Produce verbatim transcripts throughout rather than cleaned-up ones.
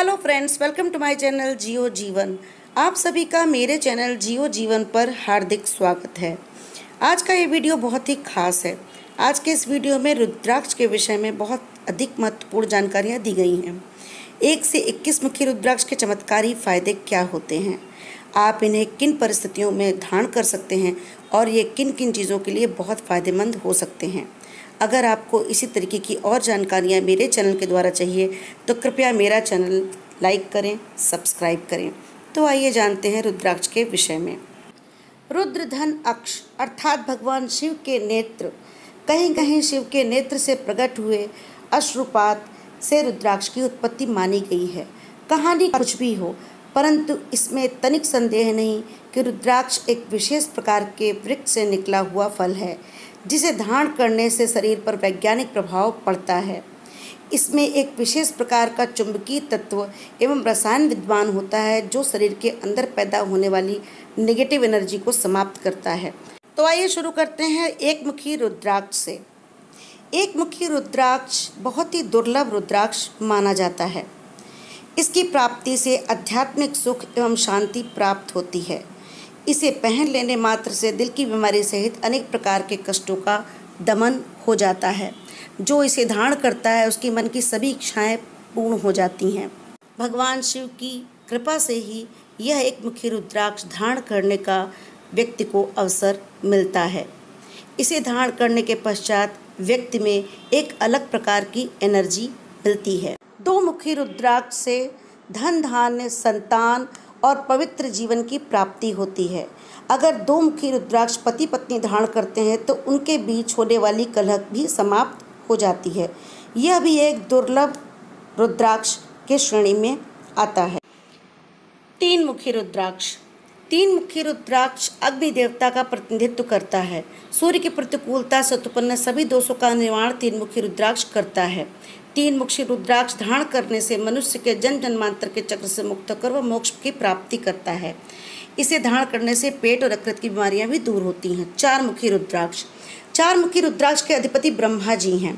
Hello friends, welcome to my channel Jiyo Jeevan. आप सभी का मेरे चैनल जियो जीवन पर हार्दिक स्वागत है। आज का ये वीडियो बहुत ही खास है। आज के इस वीडियो में रुद्राक्ष के विषय में बहुत अधिक महत्वपूर्ण जानकारियाँ दी गई हैं। एक से इक्कीस मुखी रुद्राक्ष के चमत्कारी फ़ायदे क्या होते हैं, आप इन्हें किन परिस्थितियों में धारण कर सकते हैं और ये किन किन चीज़ों के लिए बहुत फ़ायदेमंद हो सकते हैं। अगर आपको इसी तरीके की और जानकारियाँ मेरे चैनल के द्वारा चाहिए तो कृपया मेरा चैनल लाइक करें, सब्सक्राइब करें। तो आइए जानते हैं रुद्राक्ष के विषय में। रुद्रधन अक्ष अर्थात भगवान शिव के नेत्र, कहीं कहीं शिव के नेत्र से प्रकट हुए अश्रुपात से रुद्राक्ष की उत्पत्ति मानी गई है। कहानी कुछ भी हो, परंतु इसमें तनिक संदेह नहीं कि रुद्राक्ष एक विशेष प्रकार के वृक्ष से निकला हुआ फल है, जिसे धारण करने से शरीर पर वैज्ञानिक प्रभाव पड़ता है। इसमें एक विशेष प्रकार का चुंबकीय तत्व एवं रसायन विद्यमान होता है, जो शरीर के अंदर पैदा होने वाली नेगेटिव एनर्जी को समाप्त करता है। तो आइए शुरू करते हैं एक मुखी रुद्राक्ष से। एक मुखी रुद्राक्ष बहुत ही दुर्लभ रुद्राक्ष माना जाता है। इसकी प्राप्ति से आध्यात्मिक सुख एवं शांति प्राप्त होती है। इसे पहन लेने मात्र से दिल की बीमारी सहित अनेक प्रकार के कष्टों का दमन हो जाता है। जो इसे धारण करता है उसकी मन की सभी इच्छाएं पूर्ण हो जाती हैं। भगवान शिव की कृपा से ही यह एक मुखी रुद्राक्ष धारण करने का व्यक्ति को अवसर मिलता है। इसे धारण करने के पश्चात व्यक्ति में एक अलग प्रकार की एनर्जी मिलती है। दो मुखी रुद्राक्ष से धन धान्य, संतान और पवित्र जीवन की प्राप्ति होती है। अगर दो मुखी रुद्राक्ष पति पत्नी धारण करते हैं तो उनके बीच होने वाली कलह भी समाप्त हो जाती है। यह भी एक दुर्लभ रुद्राक्ष के श्रेणी में आता है। तीन मुखी रुद्राक्ष तीन मुखी रुद्राक्ष अग्नि देवता का प्रतिनिधित्व करता है। सूर्य की प्रतिकूलता से उत्पन्न सभी दोषों का निवारण तीन मुखी रुद्राक्ष करता है। तीन मुखी रुद्राक्ष धारण करने से मनुष्य के जन्म जन्मांतर के चक्र से मुक्त होकर वह मोक्ष की प्राप्ति करता है। इसे धारण करने से पेट और यकृत की बीमारियां भी दूर होती हैं। चार मुखी रुद्राक्ष चार मुखी रुद्राक्ष के अधिपति ब्रह्मा जी हैं।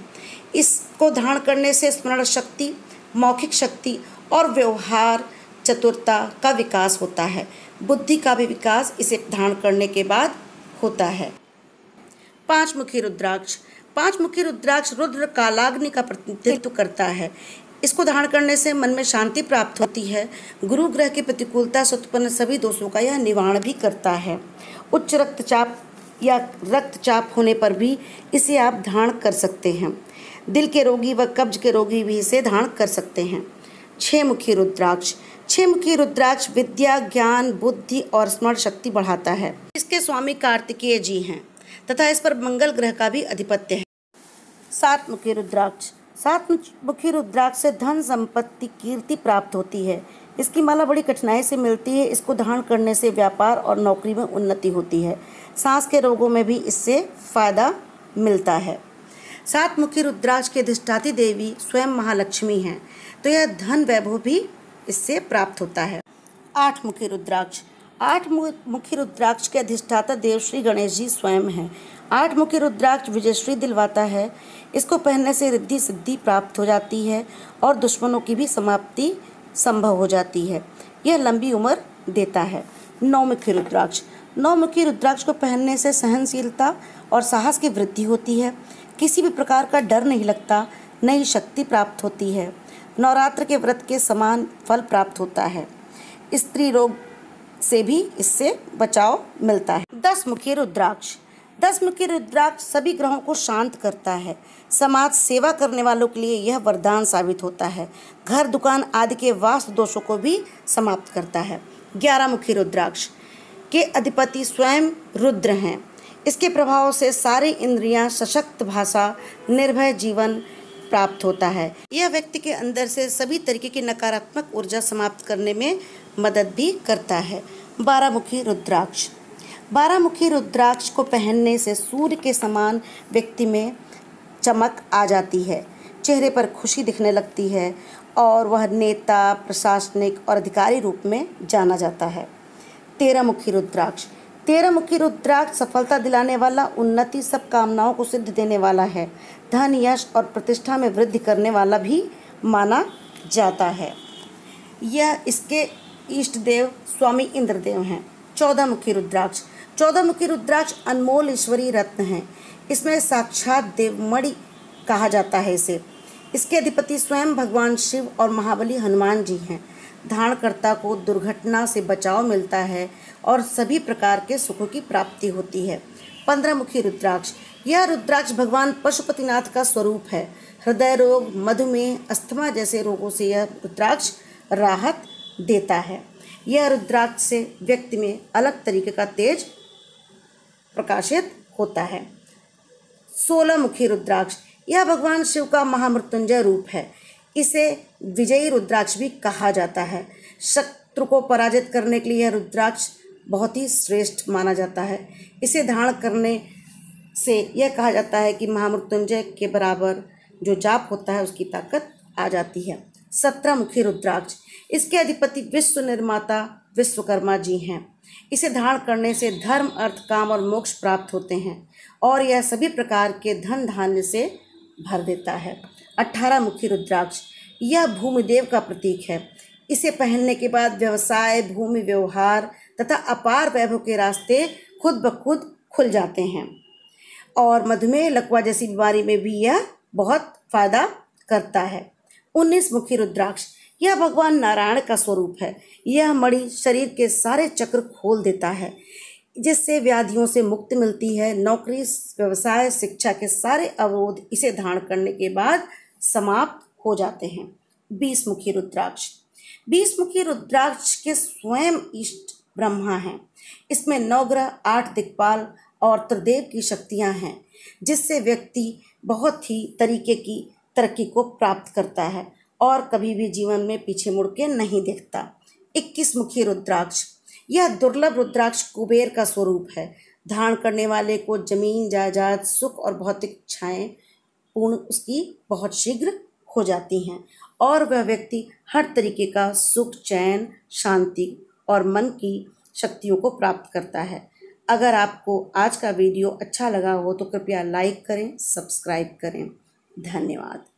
इसको धारण करने से स्मरण शक्ति, मौखिक शक्ति और व्यवहार चतुरता का विकास होता है। बुद्धि का भी विकास इसे धारण करने के बाद होता है। पाँच मुखी रुद्राक्ष पाँच मुखी रुद्राक्ष रुद्र कालाग्नि का प्रतिनिधित्व करता है। इसको धारण करने से मन में शांति प्राप्त होती है। गुरु ग्रह की प्रतिकूलता से उत्पन्न सभी दोषों का यह निवारण भी करता है। उच्च रक्तचाप या रक्तचाप होने पर भी इसे आप धारण कर सकते हैं। दिल के रोगी व कब्ज के रोगी भी इसे धारण कर सकते हैं। छः मुखी रुद्राक्ष छः मुखी रुद्राक्ष विद्या, ज्ञान, बुद्धि और स्मरण शक्ति बढ़ाता है। इसके स्वामी कार्तिकेय जी हैं तथा इस पर मंगल ग्रह का भी आधिपत्य है। सात मुखी रुद्राक्ष सात मुखी रुद्राक्ष से धन, संपत्ति, कीर्ति प्राप्त होती है। इसकी माला बड़ी कठिनाई से मिलती है। इसको धारण करने से व्यापार और नौकरी में उन्नति होती है। सांस के रोगों में भी इससे फायदा मिलता है। सात मुखी रुद्राक्ष की अधिष्ठाती देवी स्वयं महालक्ष्मी हैं, तो यह धन वैभव भी इससे प्राप्त होता है। आठ मुखी रुद्राक्ष आठ मुखी रुद्राक्ष के अधिष्ठाता देव श्री गणेश जी स्वयं हैं। आठ मुखी रुद्राक्ष विजयश्री दिलवाता है। इसको पहनने से रिद्धि सिद्धि प्राप्त हो जाती है और दुश्मनों की भी समाप्ति संभव हो जाती है। यह लंबी उम्र देता है। नौ मुखी रुद्राक्ष नौ मुखी रुद्राक्ष को पहनने से सहनशीलता और साहस की वृद्धि होती है। किसी भी प्रकार का डर नहीं लगता। नई शक्ति प्राप्त होती है। नवरात्र के व्रत के समान फल प्राप्त होता है। स्त्री रोग से भी इससे बचाव मिलता है। दस मुखी रुद्राक्ष दस मुखी रुद्राक्ष सभी ग्रहों को शांत करता है। समाज सेवा करने वालों के लिए यह वरदान साबित होता है। घर, दुकान आदि के वास्तु दोषों को भी समाप्त करता है। ग्यारह मुखी रुद्राक्ष के अधिपति स्वयं रुद्र हैं। इसके प्रभाव से सारी इंद्रियां, सशक्त भाषा, निर्भय जीवन प्राप्त होता है। यह व्यक्ति के अंदर से सभी तरीके की नकारात्मक ऊर्जा समाप्त करने में मदद भी करता है। बारह मुखी रुद्राक्ष बारह मुखी रुद्राक्ष को पहनने से सूर्य के समान व्यक्ति में चमक आ जाती है। चेहरे पर खुशी दिखने लगती है और वह नेता, प्रशासनिक और अधिकारी रूप में जाना जाता है। तेरह मुखी रुद्राक्ष तेरह मुखी रुद्राक्ष सफलता दिलाने वाला, उन्नति, सब कामनाओं को सिद्ध देने वाला है। धन, यश और प्रतिष्ठा में वृद्धि करने वाला भी माना जाता है। यह इसके इष्ट देव स्वामी इंद्रदेव हैं। चौदह मुखी रुद्राक्ष चौदह मुखी रुद्राक्ष अनमोल ईश्वरीय रत्न हैं। इसमें साक्षात देवमणि कहा जाता है इसे। इसके अधिपति स्वयं भगवान शिव और महाबली हनुमान जी हैं। धारणकर्ता को दुर्घटना से बचाव मिलता है और सभी प्रकार के सुखों की प्राप्ति होती है। पंद्रह मुखी रुद्राक्ष यह रुद्राक्ष भगवान पशुपतिनाथ का स्वरूप है। हृदय रोग, मधुमेह, अस्थमा जैसे रोगों से यह रुद्राक्ष राहत देता है। यह रुद्राक्ष से व्यक्ति में अलग तरीके का तेज प्रकाशित होता है। सोलह मुखी रुद्राक्ष यह भगवान शिव का महामृत्युंजय रूप है। इसे विजयी रुद्राक्ष भी कहा जाता है। शत्रु को पराजित करने के लिए यह रुद्राक्ष बहुत ही श्रेष्ठ माना जाता है। इसे धारण करने से यह कहा जाता है कि महामृत्युंजय के बराबर जो जाप होता है उसकी ताकत आ जाती है। सत्रह मुखी रुद्राक्ष इसके अधिपति विश्व निर्माता विश्वकर्मा जी हैं। इसे धारण करने से धर्म, अर्थ, काम और मोक्ष प्राप्त होते हैं और यह सभी प्रकार के धन धान्य से भर देता है। अठारह मुखी रुद्राक्ष यह भूमिदेव का प्रतीक है। इसे पहनने के बाद व्यवसाय, भूमि व्यवहार तथा अपार वैभव के रास्ते खुद ब खुद खुल जाते हैं और मधुमेह, लकवा जैसी बीमारी में भी यह बहुत फायदा करता है। उन्नीस मुखी रुद्राक्ष यह भगवान नारायण का स्वरूप है। यह मणि शरीर के सारे चक्र खोल देता है, जिससे व्याधियों से मुक्ति मिलती है। नौकरी, व्यवसाय, शिक्षा के सारे अवरोध इसे धारण करने के बाद समाप्त हो जाते हैं। बीस मुखी रुद्राक्ष बीस मुखी रुद्राक्ष के स्वयं इष्ट ब्रह्मा हैं। इसमें नवग्रह, आठ दिक्पाल और त्रिदेव की शक्तियाँ हैं, जिससे व्यक्ति बहुत ही तरीके की तरक्की को प्राप्त करता है और कभी भी जीवन में पीछे मुड़ के नहीं देखता। इक्कीस मुखी रुद्राक्ष यह दुर्लभ रुद्राक्ष कुबेर का स्वरूप है। धारण करने वाले को जमीन, जायदाद, सुख और भौतिक इच्छाएं पूर्ण उसकी बहुत शीघ्र हो जाती हैं और वह व्यक्ति हर तरीके का सुख, चैन, शांति और मन की शक्तियों को प्राप्त करता है। अगर आपको आज का वीडियो अच्छा लगा हो तो कृपया लाइक करें, सब्सक्राइब करें। धन्यवाद।